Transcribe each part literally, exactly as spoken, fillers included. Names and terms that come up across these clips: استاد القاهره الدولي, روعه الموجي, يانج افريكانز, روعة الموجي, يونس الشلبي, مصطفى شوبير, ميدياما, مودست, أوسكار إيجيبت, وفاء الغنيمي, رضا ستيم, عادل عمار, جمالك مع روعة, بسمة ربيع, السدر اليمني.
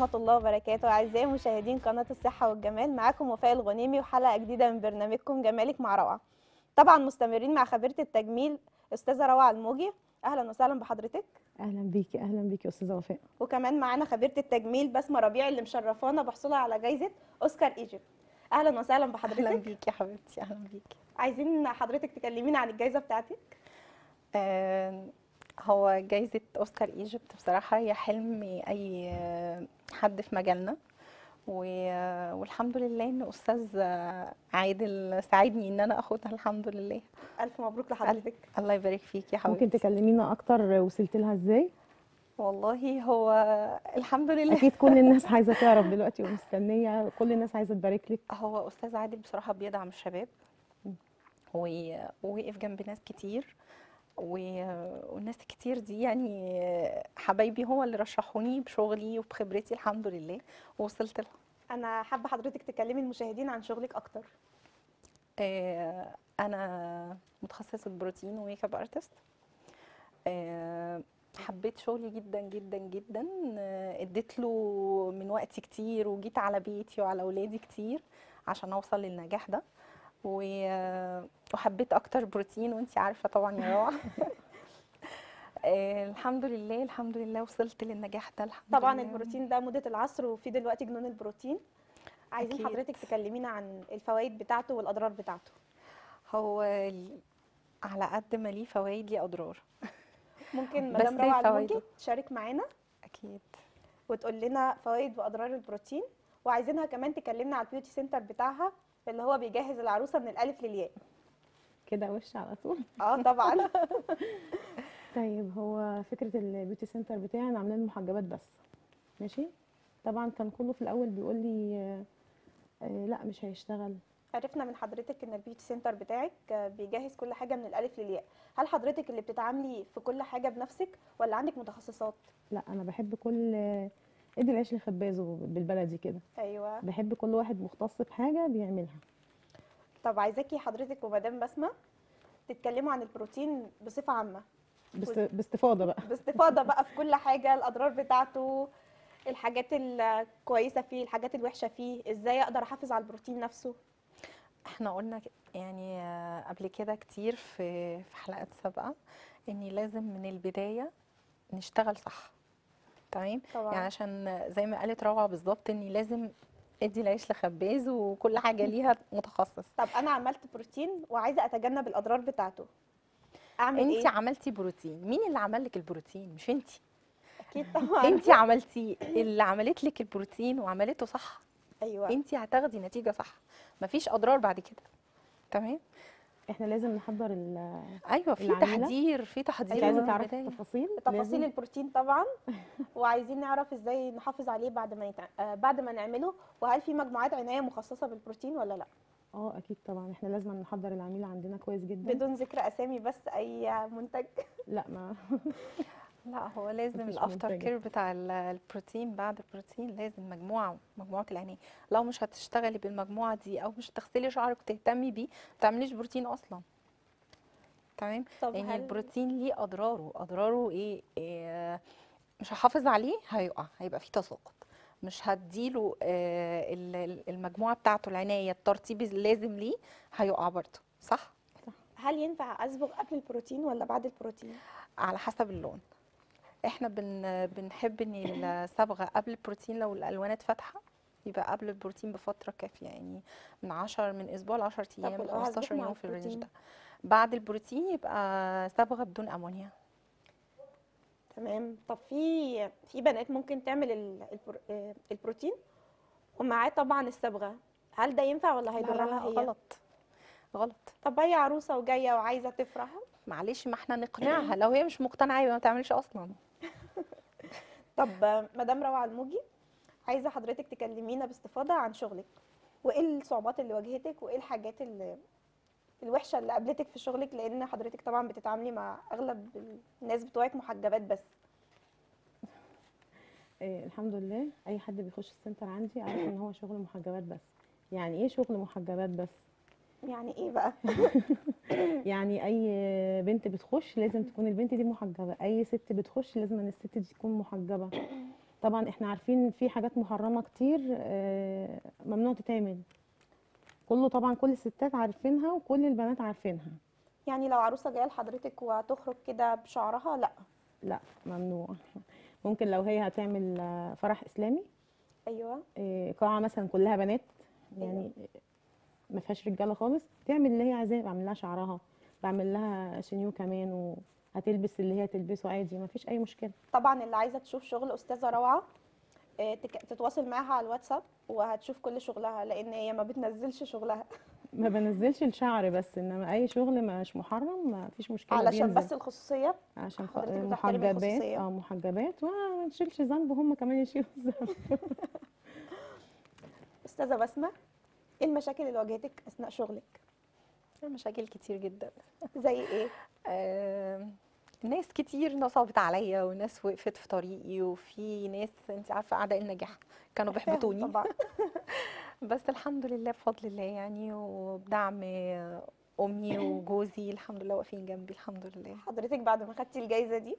ورحمة الله وبركاته. أعزائي مشاهدين قناة الصحة والجمال، معاكم وفاء الغنيمي وحلقة جديدة من برنامجكم جمالك مع روعة. طبعا مستمرين مع خبيرة التجميل أستاذة روعة الموجي. أهلا وسهلا بحضرتك. أهلا بيكي. أهلا بيكي أستاذة وفاء. وكمان معانا خبيرة التجميل بسمة ربيع اللي مشرفانا بحصولها على جايزة أوسكار إيجيبت. أهلا وسهلا بحضرتك. أهلا بيكي يا حبيبتي. أهلا بيكي. عايزين حضرتك تكلمينا عن الجايزة بتاعتك. أه... هو جايزة أوسكار إيجيبت بصراحة هي حلم أي حد في مجالنا، والحمد لله إن أستاذ عادل ساعدني إن أنا أخدها الحمد لله. ألف مبروك لحضرتك. الله يبارك فيك يا حبيبتي. ممكن تكلمينا أكتر وصلت لها إزاي؟ والله هو الحمد لله أكيد كل الناس عايزة تعرف دلوقتي ومستنية، كل الناس عايزة تبارك لك. هو أستاذ عادل بصراحة بيدعم الشباب ووقف جنب ناس كتير، والناس كتير دي يعني حبايبي هو اللي رشحوني بشغلي وبخبرتي الحمد لله ووصلت لها. انا حابه حضرتك تكلمي المشاهدين عن شغلك اكتر. آه انا متخصصه بروتين وميك اب ارتست. آه حبيت شغلي جدا جدا جدا، آه اديت له من وقتي كتير وجيت على بيتي وعلى اولادي كتير عشان اوصل للنجاح ده، و وحبيت اكتر بروتين وانت عارفه طبعا يا روعه. الحمد لله الحمد لله وصلت للنجاح ده الحمد طبعا لله. البروتين ده موضه العصر وفي دلوقتي جنون البروتين. عايزين أكيد حضرتك تكلمينا عن الفوائد بتاعته والاضرار بتاعته. هو على قد ما ليه فوائد ليه اضرار. ممكن مدام روعه الموجي تشارك معانا اكيد وتقول لنا فوائد واضرار البروتين، وعايزينها كمان تكلمنا على البيوتي سنتر بتاعها اللي هو بيجهز العروسه من الالف للياء كده وش على طول. اه طبعا. طيب هو فكره البيوتي سنتر بتاعنا عاملين محجبات بس، ماشي. طبعا كان كله في الاول بيقول لي آه لا مش هيشتغل. عرفنا من حضرتك ان البيوتي سنتر بتاعك بيجهز كل حاجه من الالف للياء. هل حضرتك اللي بتتعاملي في كل حاجه بنفسك ولا عندك متخصصات؟ لا انا بحب كل ادي العيش لخبازه بالبلدي كده. ايوه بحب كل واحد مختص بحاجه بيعملها. طب عايزاكي حضرتك ومدام بسمه تتكلموا عن البروتين بصفه عامه باستفاضه بقى باستفاضه بقى في كل حاجه، الاضرار بتاعته، الحاجات الكويسه فيه، الحاجات الوحشه فيه، ازاي اقدر احافظ على البروتين نفسه. احنا قلنا يعني قبل كده كتير في في حلقات سابقه ان لازم من البدايه نشتغل صح. تمام طبعا. يعني عشان زي ما قالت روعه بالظبط اني لازم ادي العيش لخباز وكل حاجه ليها متخصص. طب انا عملت بروتين وعايزه اتجنب الاضرار بتاعته، اعمل انتي ايه؟ انت عملتي بروتين، مين اللي عمل لك البروتين؟ مش انت. اكيد طبعا. انت عملتي اللي عملت لك البروتين وعملته صح. ايوه انت هتاخدي نتيجه صح، مفيش اضرار بعد كده. تمام. احنا لازم نحضر ال ايوه في تحضير في تحضير عايزين تعرفي التفاصيل تفاصيل البروتين طبعا. وعايزين نعرف ازاي نحافظ عليه بعد ما يتع... بعد ما نعمله، وهل في مجموعات عنايه مخصصه بالبروتين ولا لا؟ اه اكيد طبعا. احنا لازم نحضر العميل عندنا كويس جدا بدون ذكر اسامي، بس اي منتج. لا ما لا هو لازم الافتر كير بتاع البروتين بعد البروتين لازم مجموعه مجموعه العنايه. لو مش هتشتغلي بالمجموعه دي او مش هتغسلي شعرك وتهتمي بيه ما تعمليش بروتين اصلا. تمام. يعني البروتين ليه اضراره. اضراره ايه؟ إيه مش هحافظ عليه هيقع، هيبقى فيه تساقط، مش هديله إيه المجموعه بتاعته العنايه الترطيب لازم ليه هيقع برضه. صح؟ صح. هل ينفع اصبغ قبل البروتين ولا بعد البروتين؟ على حسب اللون. احنا بن بنحب ان الصبغه قبل البروتين لو الالوان فاتحه يبقى قبل البروتين بفتره كافيه، يعني من عشرة من اسبوع ل عشرة ايام او خمستاشر يوم في الرينج ده. بعد البروتين يبقى صبغه بدون امونيا. تمام. طب في في بنات ممكن تعمل البروتين ومعاه طبعا الصبغه، هل ده ينفع ولا هيضرها هي؟ غلط غلط. طب هي عروسه وجايه وعايزه تفرح، معلش ما احنا نقنعها، لو هي مش مقتنعه يبقى ما تعملش اصلا. طب مدام روعه الموجي، عايزه حضرتك تكلمينا باستفاضه عن شغلك، وايه الصعوبات اللي واجهتك وايه الحاجات اللي الوحشه اللي قابلتك في شغلك، لان حضرتك طبعا بتتعاملي مع اغلب الناس بتوعك محجبات بس. ايه الحمد لله اي حد بيخش السنتر عندي عارف ان هو شغل محجبات بس. يعني ايه شغل محجبات بس؟ يعني ايه بقى؟ يعني اي بنت بتخش لازم تكون البنت دي محجبه، اي ست بتخش لازم ان الست دي تكون محجبه. طبعا احنا عارفين في حاجات محرمه كتير ممنوع تتعمل، كله طبعا كل الستات عارفينها وكل البنات عارفينها. يعني لو عروسه جايه لحضرتك وتخرج كده بشعرها لا لا ممنوع. ممكن لو هي هتعمل فرح اسلامي، ايوه قاعه مثلا كلها بنات يعني ما فيهاش رجاله خالص، تعمل اللي هي عايزاه، بعمل لها شعرها، بعمل لها شنيو كمان، و هتلبس اللي هي تلبسه عادي، ما فيش اي مشكله. طبعا اللي عايزه تشوف شغل استاذه روعه تتواصل معاها على الواتساب وهتشوف كل شغلها، لان هي ما بتنزلش شغلها. ما بنزلش الشعر بس، انما اي شغل مش محرم ما فيش مشكله، علشان بس الخصوصيه، عشان محجبات اه محجبات وما نشيلش ذنب وهم كمان يشيلوا الذنب. استاذه بسمه، ايه المشاكل اللي واجهتك اثناء شغلك؟ مشاكل كتير جدا. زي ايه؟ آه، ناس كتير نصبت عليا وناس وقفت في طريقي، وفي ناس انت عارفه اعداء النجاح كانوا بيحبطوني طبعا. بس الحمد لله بفضل الله يعني، وبدعم امي وجوزي الحمد لله واقفين جنبي الحمد لله. حضرتك بعد ما خدتي الجايزه دي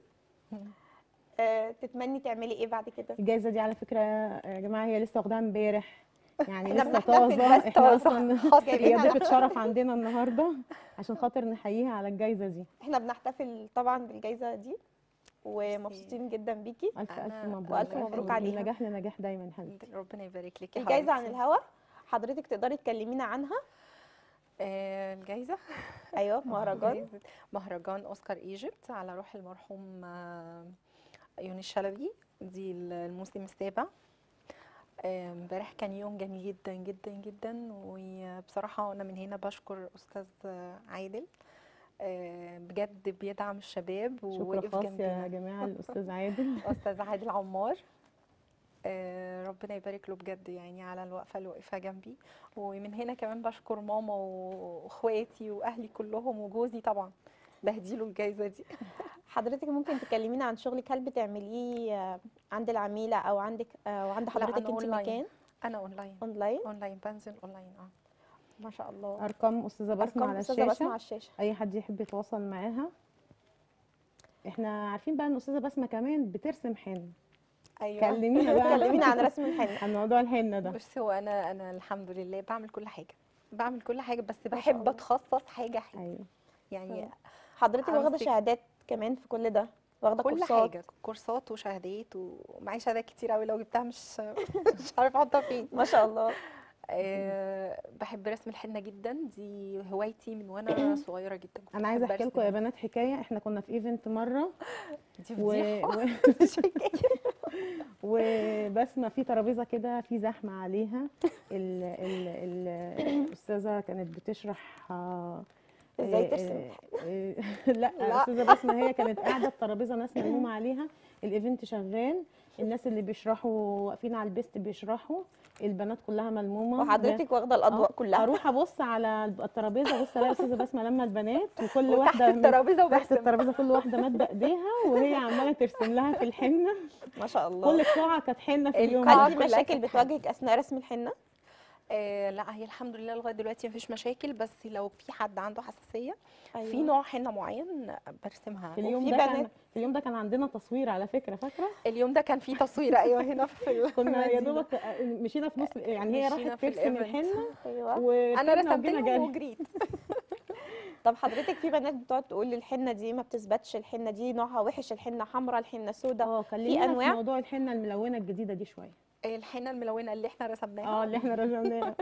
آه، تتمني تعملي ايه بعد كده؟ الجايزه دي على فكره يا جماعه هي لسه واخداها امبارح، يعني لسه طازه، احنا اصلا هي ضيفه شرف عندنا النهارده عشان خاطر نحييها على الجايزه دي. احنا بنحتفل طبعا بالجايزه دي ومبسوطين جدا بيكي. الف الف مبروك، والف مبروك عليها، نجاح لنجاح دايما حبيبتي، ربنا يبارك لك. الجايزه عن الهوا حضرتك تقدري تكلمينا عنها؟ آه الجايزه ايوه مهرجان مهرجان اوسكار إيجيبت على روح المرحوم يونس الشلبي، دي الموسم السابع. امبارح كان يوم جميل جدا جدا جدا، وبصراحه انا من هنا بشكر استاذ عادل بجد بيدعم الشباب ووقف جنبنا. يا جماعه الاستاذ عادل استاذ عادل عمار ربنا يبارك له بجد يعني على الوقفه اللي وقفها جنبي. ومن هنا كمان بشكر ماما واخواتي واهلي كلهم وجوزي طبعا بهديله الجايزه دي. حضرتك ممكن تكلمينا عن شغلك، هل بتعمليه عند العميله او عندك او عند حضرتك انت مكان؟ انا اونلاين اونلاين اونلاين بنزل اونلاين اه ما شاء الله. ارقام استاذه بسمه على الشاشه، اي حد يحب يتواصل معاها. احنا عارفين بقى ان استاذه بسمه كمان بترسم حنه. ايوه كلمينا بقى كلمينا عن رسم الحنه، عن موضوع الحنه ده. بصي هو انا انا الحمد لله بعمل كل حاجه، بعمل كل حاجه بس بحب اتخصص حاجه حلوه. ايوه يعني حضرتك واخده شهادات كمان في كل ده، واخده كورسات كل حاجه، كورسات وشهادات، ومعايا شهادات كتير قوي لو جبتها مش مش عارفه احطها فين. ما شاء الله. أه بحب رسم الحنه جدا، دي هوايتي من وانا صغيره جدا. انا عايزه احكي لكم يا بنات حكايه. احنا كنا في ايفنت مره دي فضيحه مش حكايه، وبسمه في ترابيزه كده في زحمه عليها، الاستاذه كانت بتشرح ازاي ترسم. لا استاذه بسمه هي كانت قاعده الترابيزه ناس ملمومه عليها، الايفنت شغال، الناس اللي بيشرحوا واقفين على البيست بيشرحوا، البنات كلها ملمومه وحضرتك واخده الاضواء أه. كلها. اروح ابص على الترابيزه ابص الاقي استاذه بسمه لما البنات وكل واحده الترابيزه تحت الترابيزه كل واحده مد ايديها وهي عماله ترسم لها في الحنه. ما شاء الله. كل قاعه كانت حنه في اليوم. هل في مشاكل بتواجهك اثناء رسم الحنه؟ آه لا هي الحمد لله لغايه دلوقتي مفيش مشاكل، بس لو في حد عنده حساسيه أيوة. في نوع حنه معين برسمها. في اليوم ده كان في اليوم ده كان عندنا تصوير على فكره، فاكره اليوم ده كان في تصوير ايوه هنا في كنا يا دوبك مشينا في نص يعني هي راحت ترسم الحنه ايوه انا رسمتها وجريت. طب حضرتك في بنات بتقعد تقول الحنه دي ما بتثبتش، الحنه دي نوعها وحش، الحنه حمراء، الحنه سوداء، اه كلمينا في, في موضوع الحنه الملونه الجديده دي شويه. الحنه الملونه اللي احنا رسمناها اه اللي احنا رسمناها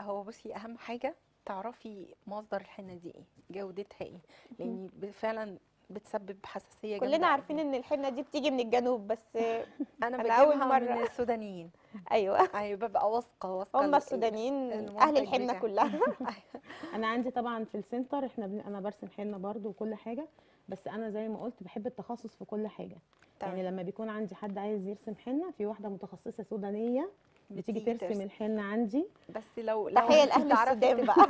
هو بصي اهم حاجه تعرفي مصدر الحنه دي ايه، جودتها ايه، لان فعلا بتسبب حساسيه جدا. كلنا عارفين ان الحنه دي بتيجي من الجنوب، بس انا بجيبها من السودانيين. ايوه ايوه ببقى واثقه واثقه هم السودانيين اهل الحنه كلها. انا عندي طبعا في السنتر احنا انا برسم حنه برضو وكل حاجه، بس انا زي ما قلت بحب التخصص في كل حاجه. طيب. يعني لما بيكون عندي حد عايز يرسم حنه في واحده متخصصه سودانيه بتيجي ترسم الحنه عندي. بس لو لو تحيه لاهل السودان بقى.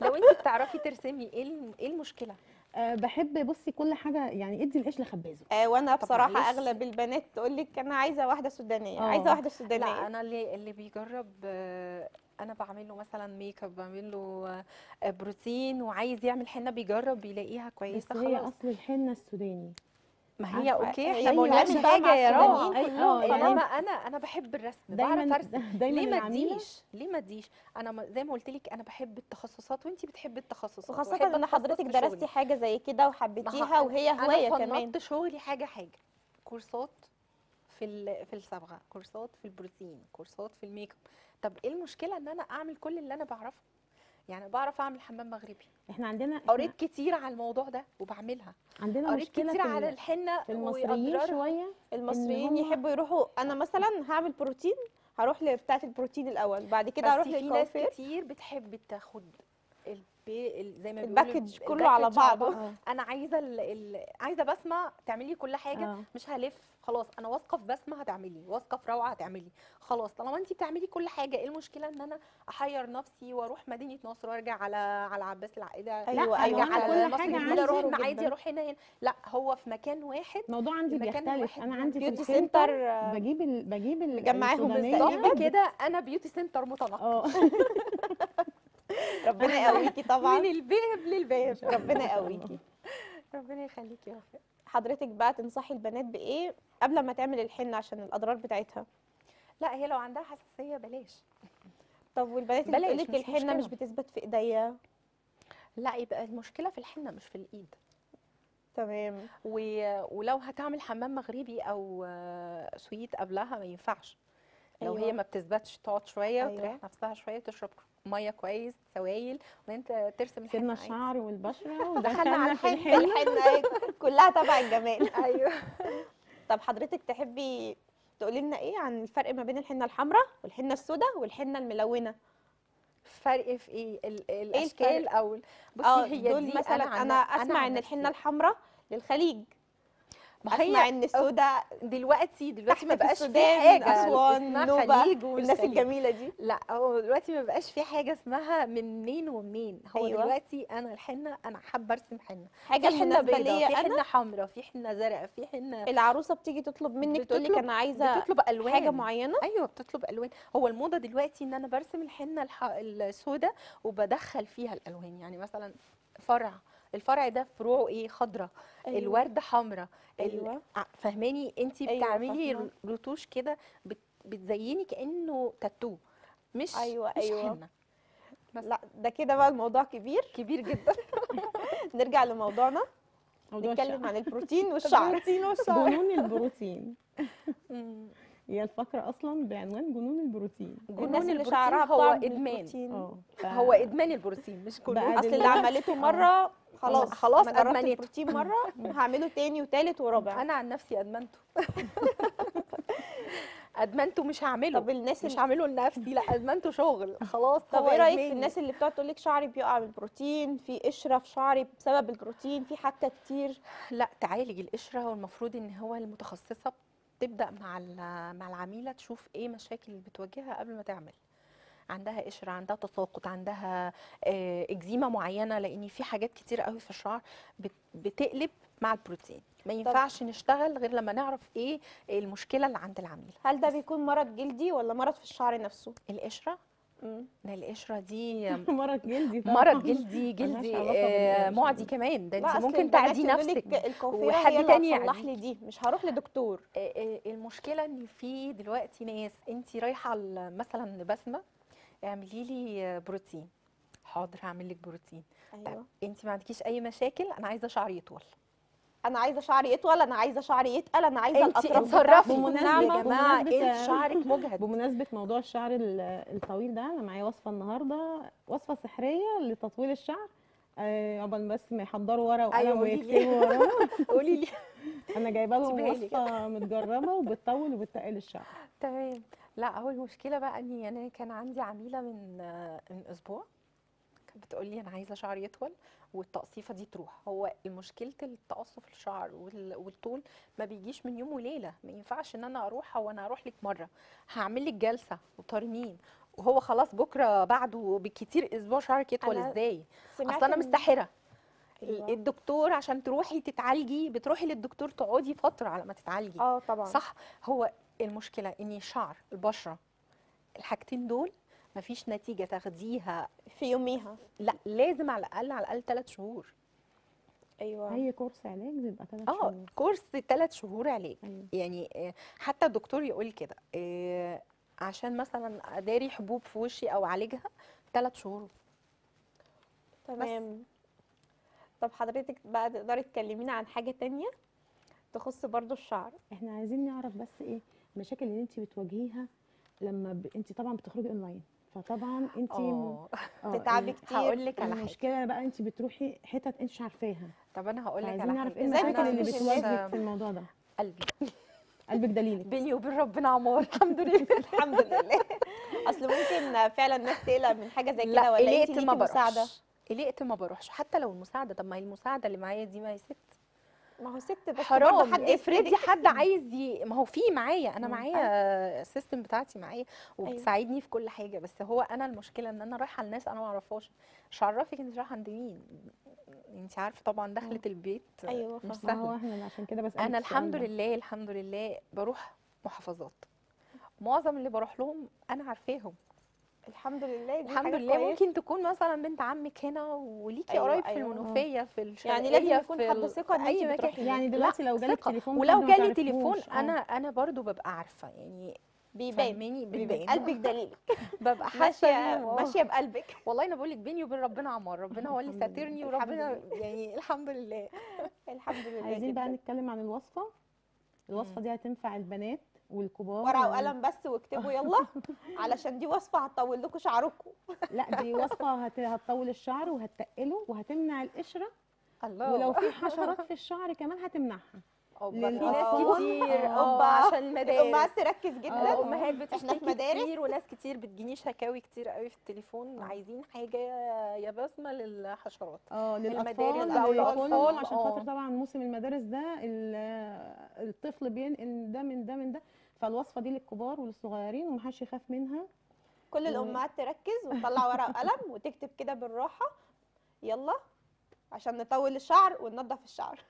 لو انت بتعرفي ترسمي ايه ايه المشكله؟ أه بحب بصي كل حاجه يعني ادي القش لخبازه. أه وانا بصراحه اغلب البنات تقول لك انا عايزه واحده سودانيه، عايزه واحده سودانيه. لا انا اللي اللي بيجرب أه انا بعمل له مثلا ميك اب، بعمل له بروتين وعايز يعمل حنه، بيجرب بيلاقيها كويسه خلاص. هي اصل الحنه السوداني ما هي اوكي احنا بنعمل حاجه يا روعه. طالما انا انا بحب الرسم بعرف ارسم، ليه ما اديش ليه ما اديش انا زي ما قلت لك انا بحب التخصصات وانت بتحبي التخصصات، وخاصه ان حضرتك درستي حاجه زي كده وحبيتيها وهي هوايه كمان. انا فنطت شغلي حاجه حاجه، كورسات في في الصبغه، كورسات في البروتين، كورسات في الميك اب. طب ايه المشكله ان انا اعمل كل اللي انا بعرفه؟ يعني بعرف اعمل حمام مغربي، احنا عندنا قريت كتير على الموضوع ده وبعملها. عندنا مشكله كتير على الحنه المصريين شويه، المصريين يحبوا يروحوا انا مثلا هعمل بروتين هروح لبتاعه البروتين الاول، بعد كده هروح للكوافير. ناس كتير بتحب تاخد البي زي ما بيقولوا الباكج كله على بعضه. آه. انا عايزه ال... ال... عايزه بسمه تعملي كل حاجه. آه. مش هلف، خلاص انا واثقه في بسمه هتعملي، واثقه في روعه هتعملي، خلاص طالما انت بتعملي كل حاجه ايه المشكله ان انا احير نفسي واروح مدينه نصر وارجع على على عباس العقيده. ايوه ايوه على كل حاجه، اروح هنا عادي اروح هنا هنا، لا هو في مكان واحد. الموضوع عندي بيختلف، انا عندي بيوتي سنتر بجيب ال... بجيب بجمعهم بالظبط كده، انا بيوتي سنتر متنقل. ربنا يقويكي طبعا من الباب للباب. ربنا يقويكي. ربنا يخليكي يا وفاء. حضرتك بقى تنصحي البنات بايه قبل ما تعمل الحنه عشان الاضرار بتاعتها؟ لا هي لو عندها حساسيه بلاش. طب والبنات اللي بتقول لك الحنه مش بتثبت في ايديا؟ لا يبقى المشكله في الحنه مش في الايد. تمام. و... ولو هتعمل حمام مغربي او سويت قبلها ما ينفعش. لو أيوة. هي ما بتثبتش تقعد شويه أيوة. وتريح نفسها شويه، تشرب ميه كويس، سوائل، وانت ترسم الحنه. سيبنا الشعر والبشره ودخلنا على الحنه. الحنه كلها تبع الجمال. ايوه. طب حضرتك تحبي تقولي لنا ايه عن الفرق ما بين الحنه الحمراء والحنه السوداء والحنه الملونه؟ فرق في ايه؟ الاشكال او بصي هي دول دي مثلا انا, أنا اسمع ان الحنه الحمراء للخليج، اسمع ان السوداء دلوقتي دلوقتي ما بقاش في حاجه اسوان الخليج والناس الجميله دي. لا هو دلوقتي ما بقاش في حاجه اسمها منين ومنين. هو أيوة. دلوقتي انا الحنه انا حابه ارسم حنه، حاجه الحنه بيضاء، في حنه حمراء، في حنه زرقاء، في حنه. العروسه بتيجي تطلب منك تقول لك انا عايزه بتطلب الوان حاجه معينه. ايوه بتطلب الوان. هو الموضه دلوقتي ان انا برسم الحنه الح... السوداء وبدخل فيها الالوان، يعني مثلا فرع الفرع ده فروعه ايه؟ خضره. أيوة. الورده حمراء. ايوه فاهماني انت بتعملي. أيوة. رتوش كده بت... بتزيني كانه تاتو، مش ايوه مش ايوه حنة. لا ده كده بقى الموضوع كبير كبير جدا. نرجع لموضوعنا، نتكلم عن البروتين والشعر. البروتين والشعر. جنون البروتين. هي الفقرة أصلاً بعنوان جنون البروتين. جنون البروتين هو إدمان. ف... هو إدمان البروتين مش جنون. أصل اللي عملته مرة خلاص خلاص أدمنت البروتين مرة هعمله تاني وتالت ورابع. أنا عن نفسي أدمنته. أدمنته مش هعمله. طب الناس مش هعمله لنفسي، لا أدمنته شغل خلاص. طب إيه رأيك في الناس اللي بتقعد تقول لك شعري بيقع من البروتين، في قشرة في شعري بسبب البروتين، في حكة كتير؟ لا تعالج القشرة، والمفروض إن هو المتخصصة تبدأ مع مع العميلة تشوف ايه مشاكل اللي بتواجهها قبل ما تعمل. عندها قشرة، عندها تساقط، عندها اكزيما معينة، لان في حاجات كتير قوي في الشعر بتقلب مع البروتين. ما ينفعش نشتغل غير لما نعرف ايه المشكلة اللي عند العميلة. هل ده بيكون مرض جلدي ولا مرض في الشعر نفسه؟ القشرة؟ امم ده القشرة دي مرض جلدي. مرض جلدي جلدي آه معدي كمان. ده انت ممكن تعدي نفسك وحد تاني يصلح لي دي، مش هروح لدكتور. آه آه المشكلة ان في دلوقتي ناس انت رايحة مثلا بسمة اعملي لي بروتين، حاضر هعمل لك بروتين. أيوة. طب انت ما عندكيش اي مشاكل، انا عايزة شعري يطول، أنا عايزة شعري يطول، أنا عايزة شعري يتقل، أنا عايزة الأطراف ترفرف. بمناسبة يا جماعة أنت شعرك مجهد. بمناسبة موضوع الشعر الطويل ده، أنا معايا وصفة النهاردة، وصفة سحرية لتطويل الشعر. عقبال بس ما يحضروا ورقة وقلم ويكتبوا وراه. قولي لي. أنا جايبة لهم وصفة متجربة وبتطول وبتقل الشعر. تمام. لا هو المشكلة بقى إني أنا كان عندي عميلة من من أسبوع كانت بتقول لي أنا عايزة شعري يطول والتقصيفه دي تروح. هو مشكله التقصف الشعر والطول ما بيجيش من يوم وليله، ما ينفعش ان انا اروح وانا هروح لك مره هعمل لك جلسه وترميم وهو خلاص بكره بعده بالكتير اسبوع شعرك يطول. ازاي؟ اصل انا مستحره. أيوة. الدكتور عشان تروحي تتعالجي بتروحي للدكتور تقعدي فتره على ما تتعالجي. اه طبعا صح. هو المشكله ان الشعر البشره الحاجتين دول مفيش نتيجه تاخديها في يوميها، لا لازم على الاقل على الاقل ثلاث شهور. ايوه اي كورس علاج بيبقى ثلاث شهور. اه كورس ثلاث شهور علاج. أيوة. يعني حتى الدكتور يقول كده عشان مثلا اداري حبوب في وشي او اعالجها ثلاث شهور. تمام. طب حضرتك بقى تقدري تكلمينا عن حاجه ثانيه تخص برضو الشعر؟ احنا عايزين نعرف بس ايه المشاكل اللي انت بتواجهيها لما ب... انت طبعا بتخرجي اونلاين، فطبعا انت اه بتتعبي كتير. هقول لك على حاجه، المشكله بقى انت بتروحي حتت انت مش عارفاها. طب انا هقول لك على حاجه، عايزين نعرف ايه المشاكل اللي بتواجهك في الموضوع ده. قلبي قلبك دليلك بيني وبين ربنا عمار. الحمد لله الحمد لله. اصل ممكن فعلا الناس تقلق من حاجه زي كده ولا انت ليكي مساعده؟ قلقت ما بروحش. حتى لو المساعده، طب ما هي المساعده اللي معايا دي ما هي ست، ما هو ست بس حرام. حد افرضي حد عايز ي... ما هو في معايا انا معايا السيستم بتاعتي معايا وبتساعدني في كل حاجه، بس هو انا المشكله ان انا رايحه لناس انا ما اعرفهاش. مش عرفك انت رايحه عند مين؟ انت عارفه طبعا دخلت البيت. ايوه مش سهله. احنا عشان كده بس انا الحمد لله الحمد لله بروح محافظات، معظم اللي بروح لهم انا عارفاهم الحمد لله. دي الحمد لله كويس. ممكن تكون مثلا بنت عمك هنا وليكي قرايب. أيوة. في المنوفيه في الشرقيه يعني لازم يكون حد ثقه ان انت بتروحي. يعني دلوقتي لو جالك تليفون، ولو جالي تليفون انا انا برده ببقى عارفه، يعني بيبان بيبان قلبك دليلك. ببقى حاسه ماشيه بقلبك. والله انا بقول لك بيني وبين ربنا عمار، ربنا هو اللي ساترني وربنا يعني الحمد لله. الحمد لله. عايزين بقى نتكلم عن الوصفه. الوصفه دي هتنفع البنات والكبار. ورقه وقلم بس واكتبوا يلا، علشان دي وصفه هتطول لكم شعركم. لا دي وصفه هتطول الشعر وهتقله وهتمنع القشره. الله. ولو في حشرات في الشعر كمان هتمنعها. اوبا في ناس كتير اوبا عشان المدارس. الامهات تركز جدا. الامهات بتشتكي كتير وناس كتير بتجيني شكاوي كتير قوي في التليفون. عايزين حاجه يا بسمه للحشرات اه للمدارس او للاطفال، عشان خاطر طبعا موسم المدارس ده الطفل بينقل ده من ده من ده. فالوصفه دي للكبار وللصغيرين ومحدش يخاف منها. كل الامهات تركز وتطلع ورقه وقلم وتكتب كده بالراحه يلا، عشان نطول الشعر وننظف الشعر.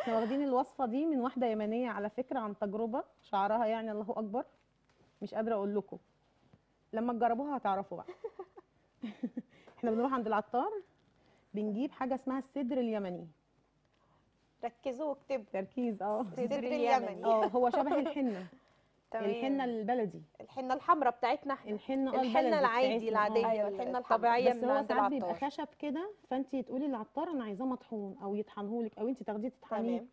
احنا واخدين الوصفه دي من واحده يمنيه على فكره، عن تجربه شعرها يعني الله اكبر مش قادره اقول لكم، لما تجربوها هتعرفوا بقى. احنا بنروح عند العطار بنجيب حاجه اسمها السدر اليمني. ركزوا واكتبوا تركيز. اه السدر اليمني اه هو شبه الحنه. الحنه البلدي، الحنه الحمراء بتاعتنا احنا، الحنه الحنه العادي العاديه الحنه الطبيعيه من عند العطار. بس هو ساعات بيبقى خشب كده، فانت تقولي للعطار انا عايزاه مطحون او يطحنهولك او انت تاخديه تطحنيه.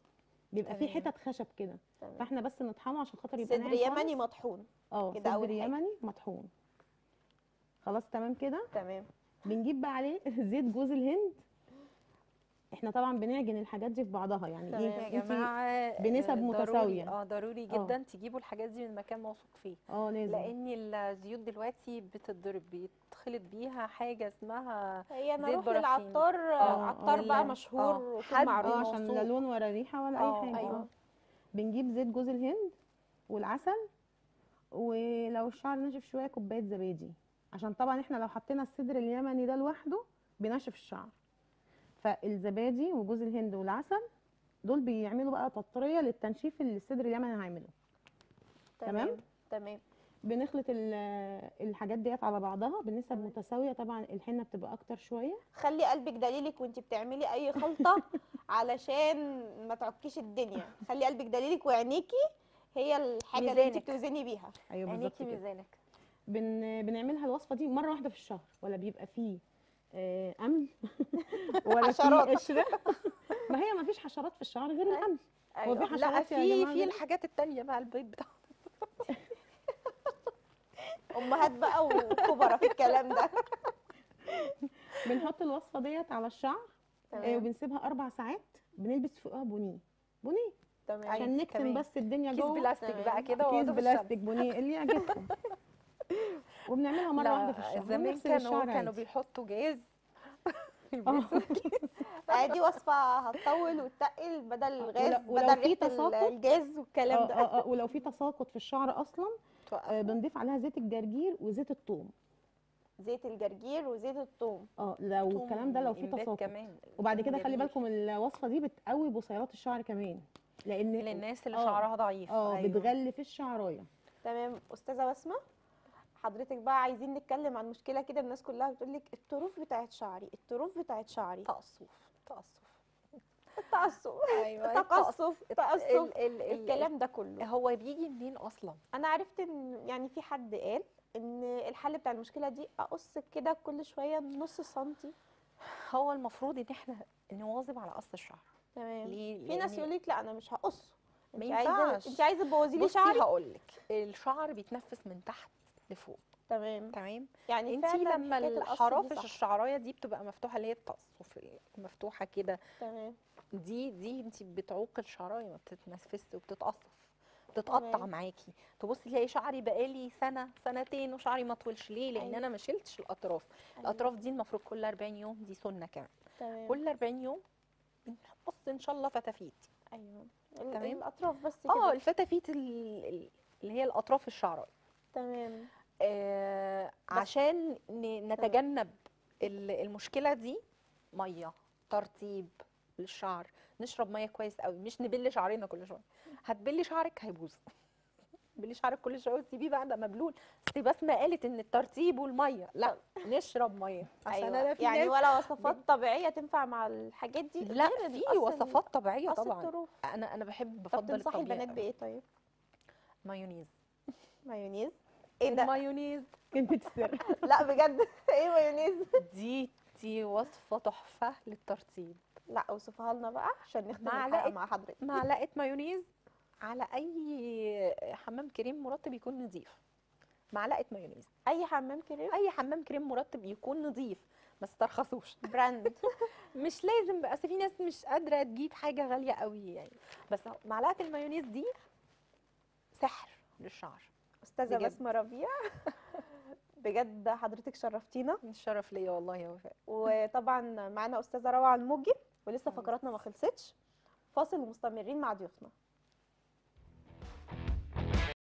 بيبقى في حتت خشب كده، فاحنا بس نطحنه عشان خاطر يبقى ناعم. صدر يمني مطحون اه صدر يمني مطحون. خلاص تمام كده. تمام. بنجيب بقى عليه زيت جوز الهند. احنا طبعا بنعجن الحاجات دي في بعضها، يعني ايه يا جماعه بنسب متساويه. اه ضروري جدا أوه. تجيبوا الحاجات دي من مكان موثوق فيه. اه لازم، لان الزيوت دلوقتي بتتضرب بيتخلط بيها حاجه اسمها هي انا اروح للعطار. عطار بقى مشهور وكل معروف عشان لا لون ولا ريحه ولا اي حاجه. أيوة. بنجيب زيت جوز الهند والعسل، ولو الشعر ناشف شويه كوبايه زبادي، عشان طبعا احنا لو حطينا السدر اليمني ده لوحده بينشف الشعر. فالزبادي وجوز الهند والعسل دول بيعملوا بقى تطريه للتنشيف اللي السدر اليمني هيعمله. تمام تمام. بنخلط الحاجات ديت على بعضها بنسب متساويه، طبعا الحنه بتبقى اكتر شويه. خلي قلبك دليلك وانت بتعملي اي خلطه علشان ما تعكيش الدنيا. خلي قلبك دليلك وعينيكي هي الحاجه ميزانك. اللي انت بتوزني بيها. ايوه عينيكي ميزانك. بن... بنعملها الوصفه دي مره واحده في الشهر، ولا بيبقى فيه امل ولا في قشره. ما هي ما فيش حشرات في الشعر غير الامل. أيوة. هو في حشرات في في الحاجات الثانيه بقى البيض بتاعنا. امهات بقى وكبره في الكلام ده. بنحط الوصفه ديت على الشعر وبنسيبها اربع ساعات، بنلبس فوقها بونيه بونيه عشان نكتم بس الدنيا جوه. كيس بلاستيك بقى كده كيس بلاستيك بونيه اللي يعجبكم. وبنعملها مره واحده في الشهر. زمان كانوا كانوا بيحطوا جاز. دي وصفه هتطول وتتقل بدل الغاز بدل ريحه الجاز والكلام ده. اه اه ولو في تساقط في الشعر اصلا آه بنضيف عليها زيت الجرجير وزيت الثوم. زيت الجرجير وزيت الثوم اه لو الكلام ده لو في تساقط. وبعد كده خلي بالكم الوصفه دي بتقوي بصيلات الشعر كمان، لان للناس اللي شعرها ضعيف اه بتغلي في الشعرايه. تمام استاذه بسمه. حضرتك بقى عايزين نتكلم عن مشكله كده الناس كلها بتقول لك الطروف بتاعت شعري، الطروف بتاعت شعري. تقصف تقصف التعصب ايوه التقصف التعصب الكلام ده كله هو بيجي منين اصلا؟ انا عرفت ان يعني في حد قال ان الحل بتاع المشكله دي اقص كده كل شويه نص سنتي. هو المفروض ان احنا نواظب على قص الشعر. تمام. في ناس يقول لك لا انا مش هقصه، ما ينفعش، انت عايزه تبوظي لي شعري. بصي هقول لك، الشعر بيتنفس من تحت لفوق. تمام تمام. يعني انت لما الحرافش الشعرايه دي بتبقى مفتوحه اللي هي التقصف مفتوحه كده، تمام، دي دي انت بتعوق الشرايين، ما بتتنفسي وبتتقصف، بتتقطع معاكي. تبصي تلاقي شعري بقالي سنه سنتين وشعري ما طولش. ليه؟ لان أيوة. انا ما شلتش الاطراف. أيوة. الاطراف دي المفروض كل أربعين يوم، دي سنه كمان. تمام. كل أربعين يوم بنقص ان شاء الله فتافيت. ايوه تمام. الاطراف بس كده. اه الفتافيت اللي هي الاطراف الشعرايه. تمام. آه عشان نتجنب تمام. المشكله دي، ميه، ترطيب للشعر، نشرب ميه كويس قوي، مش نبل شعرنا كل شويه. هتبلي شعرك هيبوظ. بلي شعرك كل شويه وتسيبيه بقى ده مبلول. اصل بسمه قالت ان الترطيب والميه، لا نشرب ميه عشان انا في يعني ولا وصفات طبيعيه تنفع مع الحاجات دي؟ لا في وصفات طبيعيه طبعا. انا انا بحب بفضل الطبيعه. بتنصحي البنات بايه طيب؟ مايونيز. مايونيز؟ ايه ده؟ مايونيز كلمه السر. لا بجد ايه مايونيز؟ دي دي وصفه تحفه للترطيب. لا اوصفها لنا بقى عشان نختم معلقه مع حضرتك. معلقه مايونيز على اي حمام كريم مرطب يكون نظيف. معلقه مايونيز. اي حمام كريم؟ اي حمام كريم مرطب يكون نظيف، ما استرخصوش. براند. مش لازم بقى، اصل في ناس مش قادره تجيب حاجه غاليه قوي يعني. بس معلقه المايونيز دي سحر للشعر. استاذه بسمه ربيع بجد حضرتك شرفتينا. الشرف ليا والله يا وفاء. وطبعا معانا استاذه روعه الموجي، ولسه فقراتنا ما خلصتش. فاصل ومستمرين مع ضيوفنا.